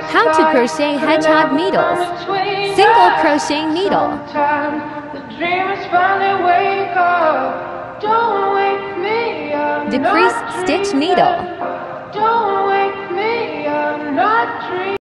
How to crochet hedgehog needles. Single crochet needle. Decrease stitch needle.